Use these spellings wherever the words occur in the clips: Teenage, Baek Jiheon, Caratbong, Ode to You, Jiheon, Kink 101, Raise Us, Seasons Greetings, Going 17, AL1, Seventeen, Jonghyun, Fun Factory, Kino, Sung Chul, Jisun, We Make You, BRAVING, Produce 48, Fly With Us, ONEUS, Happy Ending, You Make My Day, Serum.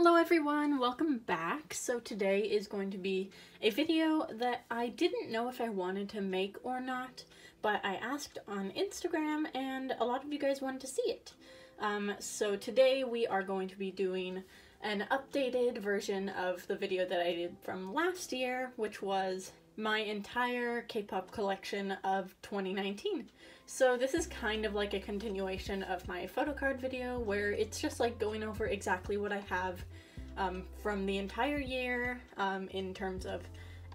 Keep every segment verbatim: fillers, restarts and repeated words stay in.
Hello everyone, welcome back. So today is going to be a video that I didn't know if I wanted to make or not, but I asked on Instagram and a lot of you guys wanted to see it. Um, so today we are going to be doing an updated version of the video that I did from last year, which was my entire K-pop collection of twenty nineteen. So this is kind of like a continuation of my photo card video where it's just like going over exactly what I have um, from the entire year um, in terms of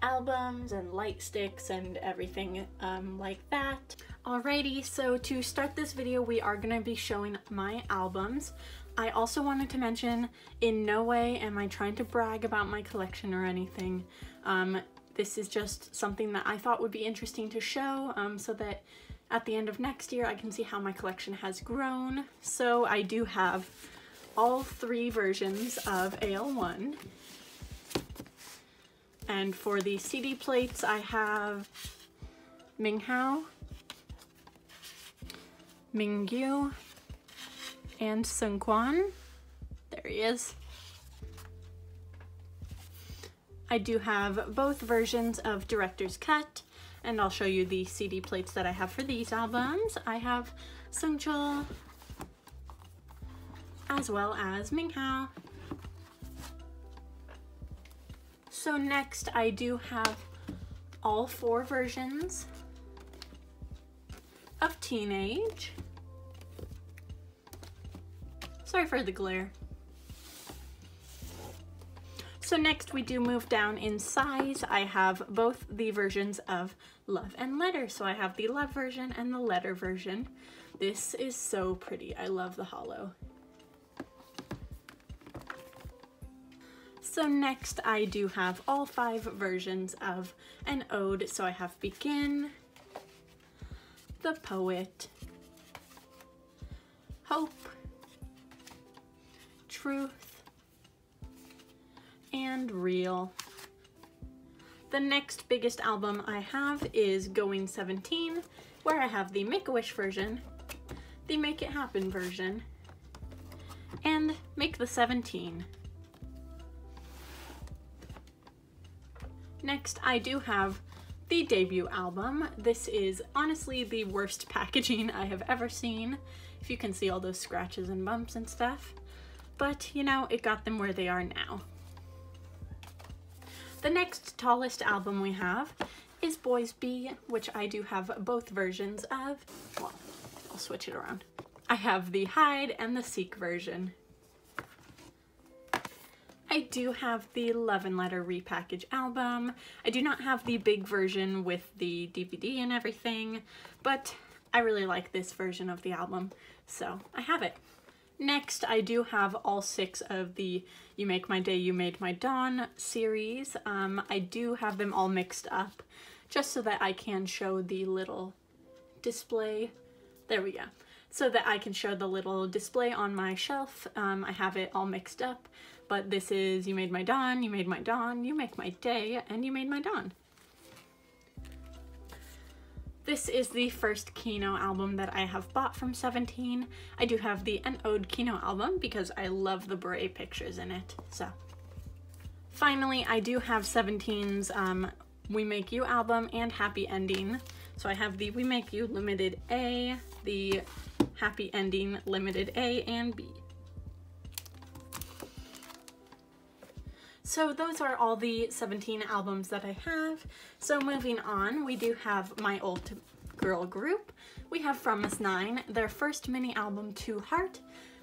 albums and light sticks and everything um, like that. Alrighty, so to start this video we are going to be showing my albums. I also wanted to mention, in no way am I trying to brag about my collection or anything. Um, This is just something that I thought would be interesting to show um, so that at the end of next year I can see how my collection has grown. So I do have all three versions of A L one. And for the C D plates I have Minghao, Mingyu, and Sun Quan. There he is. I do have both versions of Director's Cut, and I'll show you the C D plates that I have for these albums. I have Sung Chul, as well as Minghao. So next, I do have all four versions of Teenage. Sorry for the glare. So next we do move down in size. I have both the versions of Love and Letter. So I have the Love version and the Letter version. This is so pretty. I love the hollow. So next I do have all five versions of An Ode. So I have Begin, The Poet, Hope, Truth, and Real. The next biggest album I have is Going seventeen, where I have the Make-A-Wish version, the Make It Happen version, and Make the Seventeen. Next I do have the debut album. This is honestly the worst packaging I have ever seen, if you can see all those scratches and bumps and stuff, but you know, it got them where they are now. The next tallest album we have is Boys Be, which I do have both versions of. Well, I'll switch it around. I have the Hide and the Seek version. I do have the Love and Letter repackage album. I do not have the big version with the D V D and everything, but I really like this version of the album, so I have it. Next, I do have all six of the You Make My Day, You Made My Dawn series. Um, I do have them all mixed up just so that I can show the little display. There we go. So that I can show the little display on my shelf. Um, I have it all mixed up, but this is You Made My Dawn, You Made My Dawn, You Make My Day, and You Made My Dawn. This is the first Kino album that I have bought from Seventeen. I do have the An Ode Kino album because I love the beret pictures in it, so. Finally, I do have Seventeen's um, We Make You album and Happy Ending. So I have the We Make You Limited A, the Happy Ending Limited A and B. So those are all the Seventeen albums that I have. So moving on, we do have my old girl group. We have fromis nine, their first mini album To Heart.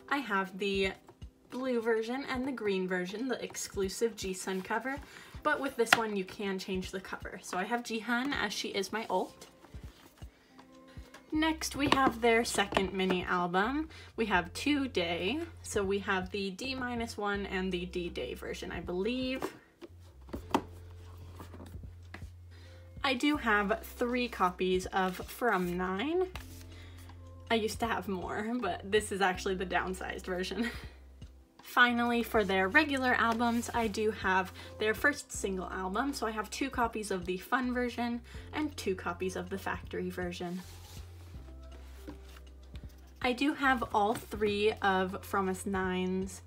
I have the blue version and the green version, the exclusive Jisun cover, but with this one you can change the cover. So I have Jiheon as she is my old. Next we have their second mini album. We have To Day, so we have the D minus one and the D-Day version, I believe. I do have three copies of From Nine. I used to have more, but this is actually the downsized version. Finally, for their regular albums, I do have their first single album, so I have two copies of the Fun version and two copies of the Factory version. I do have all three of fromis nine's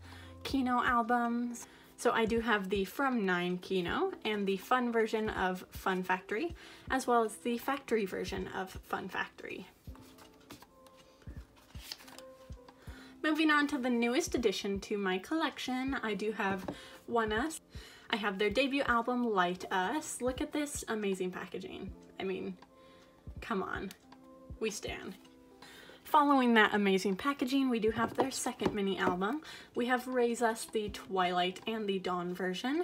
Kino albums. So I do have the From Nine Kino and the fun version of Fun Factory, as well as the factory version of Fun Factory. Moving on to the newest addition to my collection, I do have ONEUS. I have their debut album, Light Us. Look at this amazing packaging. I mean, come on, we stan. Following that amazing packaging, we do have their second mini album. We have Raise Us, the Twilight and the Dawn version.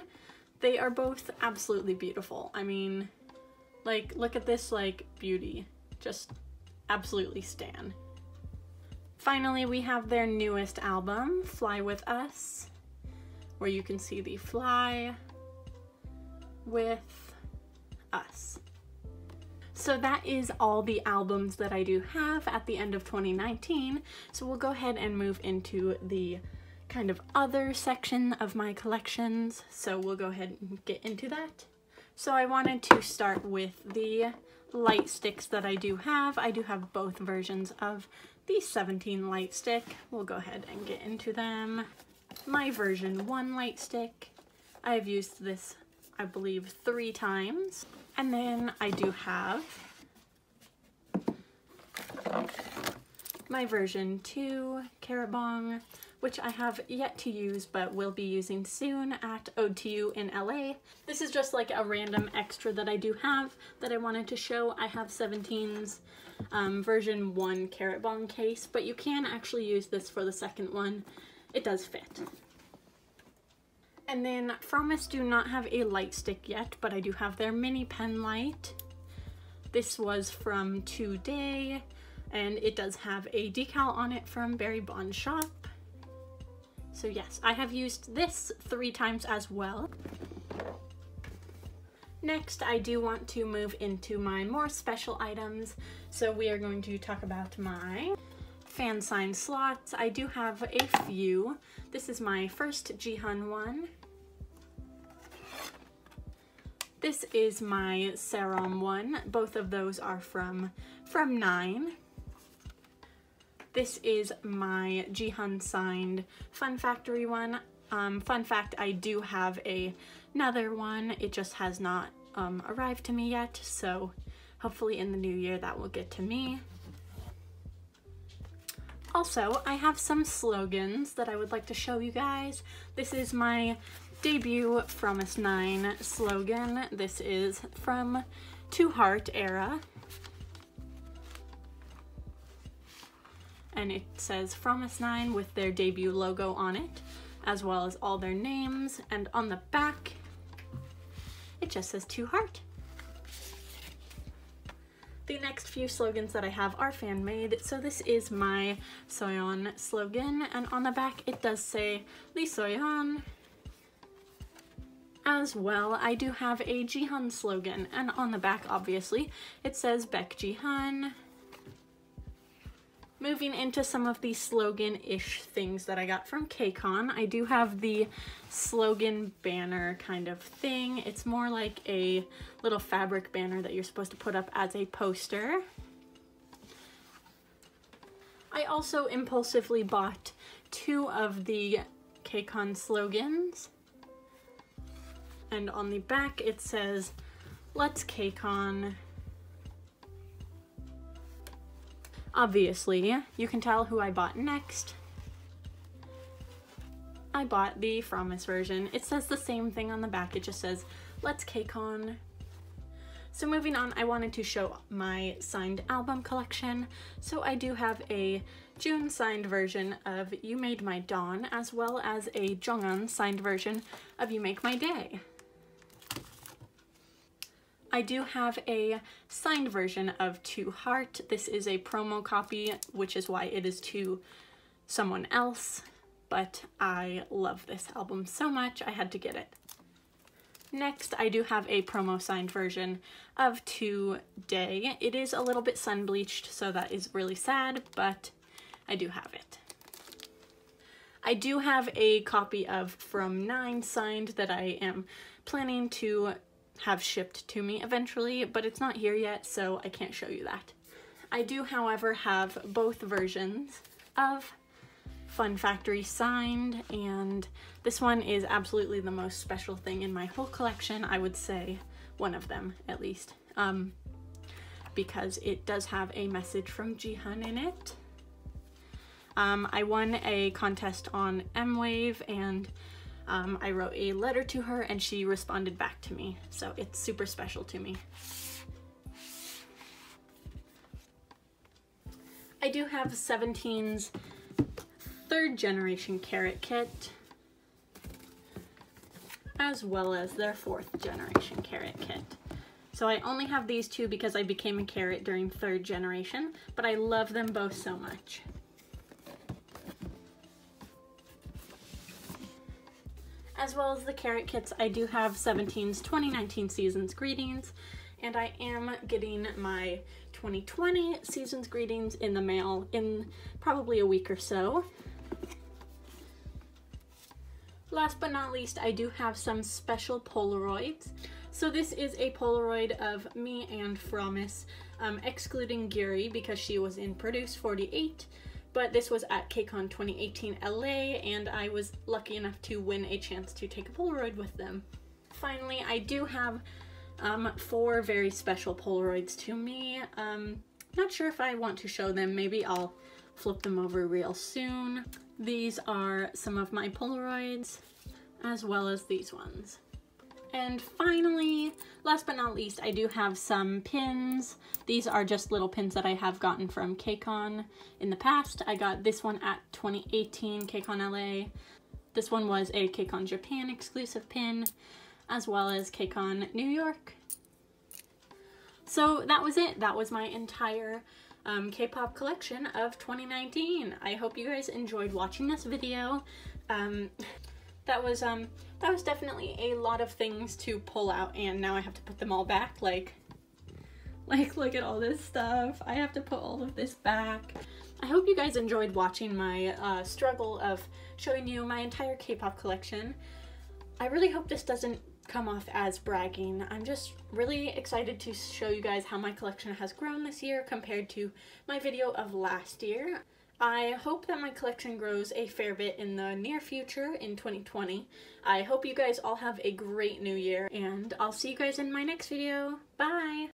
They are both absolutely beautiful. I mean, like, look at this, like, beauty. Just absolutely stan. Finally, we have their newest album, Fly With Us, where you can see the Fly With Us. So that is all the albums that I do have at the end of twenty nineteen. So we'll go ahead and move into the kind of other section of my collections. So we'll go ahead and get into that. So I wanted to start with the light sticks that I do have. I do have both versions of the Seventeen light stick. We'll go ahead and get into them. My version one light stick. I have used this, I believe, three times. And then I do have my version two Caratbong, which I have yet to use but will be using soon at Ode to You in L A. This is just like a random extra that I do have that I wanted to show. I have Seventeen's um, version one Caratbong case, but you can actually use this for the second one. It does fit. And then Fromis do not have a light stick yet, but I do have their mini pen light. This was from To Day, and it does have a decal on it from Barry Bond shop. So yes, I have used this three times as well. Next, I do want to move into my more special items. So we are going to talk about my fan sign slots. I do have a few. This is my first Jiheon one. This is my Serum one. Both of those are from From Nine. This is my Jiheon signed Fun Factory one. Um, fun fact, I do have a, another one. It just has not um, arrived to me yet, so hopefully in the new year that will get to me. Also, I have some slogans that I would like to show you guys. This is my debut fromis nine slogan. This is from To Heart era. And it says fromis nine with their debut logo on it, as well as all their names. And on the back, it just says To Heart. The next few slogans that I have are fan-made, so this is my Soyeon slogan, and on the back it does say Lee Soyeon. As well, I do have a Jiheon slogan, and on the back, obviously, it says Baek Jiheon. Moving into some of the slogan-ish things that I got from K C O N, I do have the slogan banner kind of thing. It's more like a little fabric banner that you're supposed to put up as a poster. I also impulsively bought two of the K C O N slogans. And on the back it says, "Let's K C O N." Obviously, you can tell who I bought next. I bought the Fromis version. It says the same thing on the back. It just says, "Let's K C O N." So moving on, I wanted to show my signed album collection. So I do have a June signed version of You Made My Dawn, as well as a Jonghyun signed version of You Make My Day. I do have a signed version of To Heart. This is a promo copy, which is why it is to someone else, but I love this album so much, I had to get it. Next, I do have a promo signed version of To Day. It is a little bit sun bleached, so that is really sad, but I do have it. I do have a copy of From Nine signed that I am planning to have shipped to me eventually, but it's not here yet, so I can't show you that. I do, however, have both versions of Fun Factory signed, and this one is absolutely the most special thing in my whole collection. I would say one of them at least, um, because it does have a message from Jiheon in it. Um, I won a contest on M-Wave, and um, I wrote a letter to her and she responded back to me, so it's super special to me. I do have Seventeen's third generation Carat kit, as well as their fourth generation Carat kit. So I only have these two because I became a Carat during third generation, but I love them both so much. As well as the Carat kits, I do have Seventeen's twenty nineteen Seasons Greetings, and I am getting my twenty twenty Seasons Greetings in the mail in probably a week or so. Last but not least, I do have some special Polaroids. So this is a Polaroid of me and Fromis, um, excluding Giri because she was in Produce forty-eight, but this was at KCON twenty eighteen L A, and I was lucky enough to win a chance to take a Polaroid with them. Finally, I do have Um, four very special Polaroids to me. Um, not sure if I want to show them. Maybe I'll flip them over real soon. These are some of my Polaroids, as well as these ones. And finally, last but not least, I do have some pins. These are just little pins that I have gotten from KCON in the past. I got this one at twenty eighteen KCON L A. This one was a KCON Japan exclusive pin, as well as KCON New York. So that was it. That was my entire um, K-pop collection of twenty nineteen. I hope you guys enjoyed watching this video. Um, that was um, that was definitely a lot of things to pull out, and now I have to put them all back. Like, like look at all this stuff. I have to put all of this back. I hope you guys enjoyed watching my uh, struggle of showing you my entire K-pop collection. I really hope this doesn't come off as bragging. I'm just really excited to show you guys how my collection has grown this year compared to my video of last year. I hope that my collection grows a fair bit in the near future in twenty twenty. I hope you guys all have a great new year, and I'll see you guys in my next video. Bye!